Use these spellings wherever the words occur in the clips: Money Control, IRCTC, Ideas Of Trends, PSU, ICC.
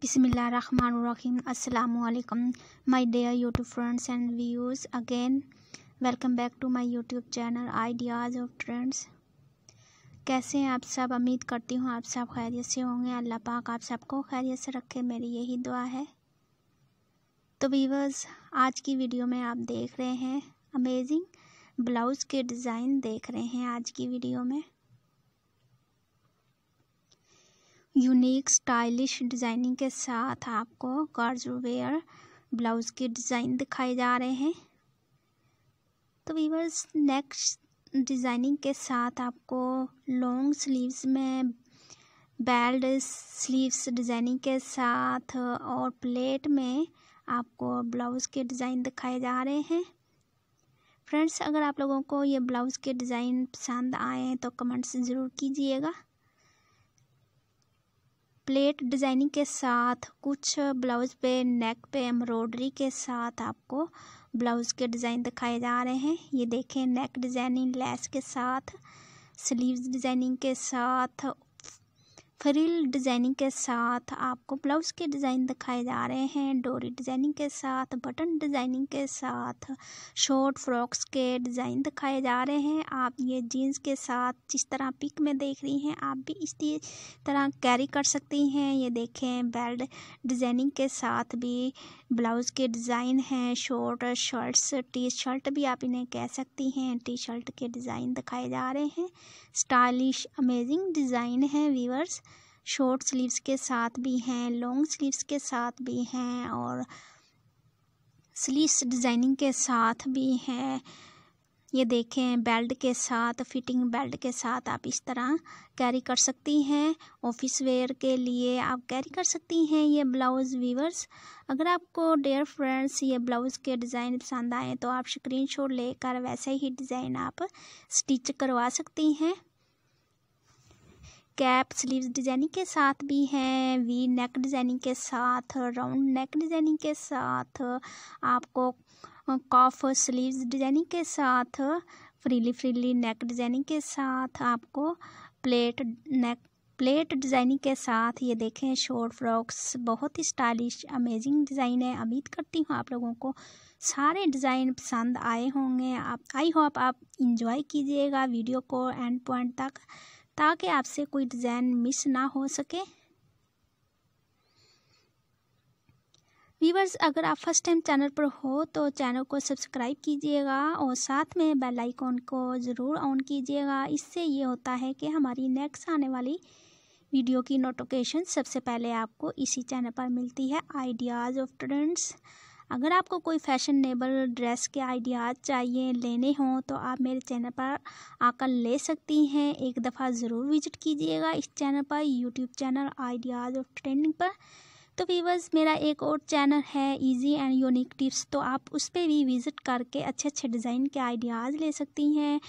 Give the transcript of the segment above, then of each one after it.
बिस्मिल्लाहिर्रहमानिर्रहीम अस्सलामुअलैकुम my dear YouTube friends and viewers, again welcome back to my YouTube channel ideas of trends. कैसे हैं आप सब? उम्मीद करती हूँ आप सब खैरियत से होंगे। अल्लाह पाक आप सबको खैरियत से रखे, मेरी यही दुआ है। तो व्यूअर्स, आज की वीडियो में आप देख रहे हैं अमेजिंग ब्लाउज़ के डिज़ाइन देख रहे हैं। आज की वीडियो में यूनिक स्टाइलिश डिज़ाइनिंग के साथ आपको कार्जो वेयर ब्लाउज़ के डिज़ाइन दिखाए जा रहे हैं। तो वीवर्स, नेक्स्ट डिज़ाइनिंग के साथ आपको लॉन्ग स्लीव्स में बेल्ट स्लीव्स डिज़ाइनिंग के साथ और प्लेट में आपको ब्लाउज़ के डिज़ाइन दिखाए जा रहे हैं। फ्रेंड्स, अगर आप लोगों को ये ब्लाउज़ के डिज़ाइन पसंद आए हैं तो कमेंट्स ज़रूर कीजिएगा। प्लेट डिज़ाइनिंग के साथ कुछ ब्लाउज़ पे नेक पे एम्ब्रॉयडरी के साथ आपको ब्लाउज़ के डिज़ाइन दिखाए जा रहे हैं। ये देखें, नेक डिज़ाइनिंग लेस के साथ, स्लीव्स डिज़ाइनिंग के साथ, फ्रिल डिज़ाइनिंग के साथ आपको ब्लाउज़ के डिज़ाइन दिखाए जा रहे हैं। डोरी डिज़ाइनिंग के साथ, बटन डिज़ाइनिंग के साथ, शॉर्ट फ्रॉक्स के डिज़ाइन दिखाए जा रहे हैं। आप ये जीन्स के साथ जिस तरह पिक में देख रही हैं आप भी इसी तरह कैरी कर सकती हैं। ये देखें, बेल्ट डिज़ाइनिंग के साथ भी ब्लाउज़ के डिज़ाइन हैं। शॉर्ट शर्ट्स, टी शर्ट भी आप इन्हें कह सकती हैं, टी शर्ट के डिज़ाइन दिखाए जा रहे हैं। स्टाइलिश अमेजिंग डिज़ाइन है व्यूअर्स। शॉर्ट स्लीव्स के साथ भी हैं, लॉन्ग स्लीव्स के साथ भी हैं और स्लीव्स डिज़ाइनिंग के साथ भी हैं। ये देखें, बेल्ट के साथ, फिटिंग बेल्ट के साथ आप इस तरह कैरी कर सकती हैं। ऑफिस वेयर के लिए आप कैरी कर सकती हैं ये ब्लाउज़ वीवर्स। अगर आपको डियर फ्रेंड्स ये ब्लाउज़ के डिज़ाइन पसंद आए तो आप स्क्रीनशॉट लेकर वैसे ही डिज़ाइन आप स्टिच करवा सकती हैं। कैप स्लीव्स डिज़ाइनिंग के साथ भी हैं, वी नेक डिज़ाइनिंग के साथ, राउंड नेक डिज़ाइनिंग के साथ, आपको कॉफ स्लीव्स डिज़ाइनिंग के साथ, फ्रीली फ्रीली नेक डिज़ाइनिंग के साथ, आपको प्लेट नेक प्लेट डिज़ाइनिंग के साथ। ये देखें, शॉर्ट फ्रॉक्स, बहुत ही स्टाइलिश अमेजिंग डिज़ाइन है। उम्मीद करती हूँ आप लोगों को सारे डिज़ाइन पसंद आए होंगे। आप आई होप आप इंजॉय कीजिएगा वीडियो को एंड पॉइंट तक ताकि आपसे कोई डिज़ाइन मिस ना हो सके। व्यूअर्स, अगर आप फर्स्ट टाइम चैनल पर हो तो चैनल को सब्सक्राइब कीजिएगा और साथ में बेल आइकॉन को ज़रूर ऑन कीजिएगा। इससे ये होता है कि हमारी नेक्स्ट आने वाली वीडियो की नोटिफिकेशन सबसे पहले आपको इसी चैनल पर मिलती है, आइडियाज़ ऑफ ट्रेंड्स। अगर आपको कोई फैशनेबल ड्रेस के आइडियाज़ चाहिए लेने हों तो आप मेरे चैनल पर आकर ले सकती हैं। एक दफ़ा ज़रूर विजिट कीजिएगा इस चैनल पर, YouTube channel ideas of trending पर। तो व्यूअर्स, मेरा एक और चैनल है इजी एंड यूनिक टिप्स, तो आप उस पर भी विज़िट करके अच्छे अच्छे डिज़ाइन के आइडियाज़ ले सकती हैं।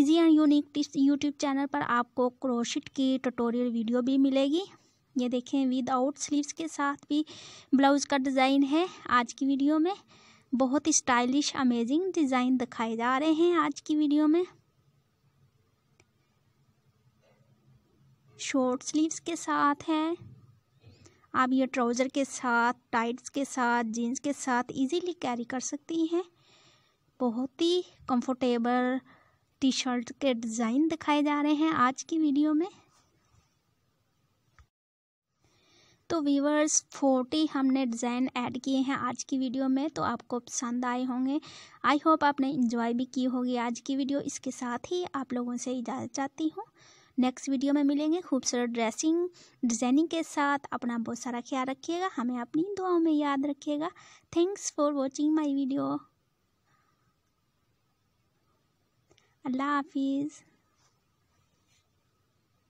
Easy and unique tips YouTube channel पर आपको क्रोशिट की ट्यूटोरियल वीडियो भी मिलेगी। ये देखें, विदाउट स्लीव्स के साथ भी ब्लाउज़ का डिज़ाइन है। आज की वीडियो में बहुत ही स्टाइलिश अमेजिंग डिज़ाइन दिखाए जा रहे हैं। आज की वीडियो में शॉर्ट स्लीव्स के साथ है, आप ये ट्राउज़र के साथ, टाइट्स के साथ, जीन्स के साथ इजीली कैरी कर सकती हैं। बहुत ही कंफर्टेबल टी शर्ट के डिज़ाइन दिखाए जा रहे हैं आज की वीडियो में। तो व्यूअर्स, 40 हमने डिज़ाइन ऐड किए हैं आज की वीडियो में, तो आपको पसंद आए होंगे। आई होप आपने एंजॉय भी की होगी आज की वीडियो। इसके साथ ही आप लोगों से इजाज़त चाहती हूँ। नेक्स्ट वीडियो में मिलेंगे खूबसूरत ड्रेसिंग डिज़ाइनिंग के साथ। अपना बहुत सारा ख्याल रखिएगा, हमें अपनी दुआओं में याद रखिएगा। Thanks for watching my video. अल्लाह हाफिज़।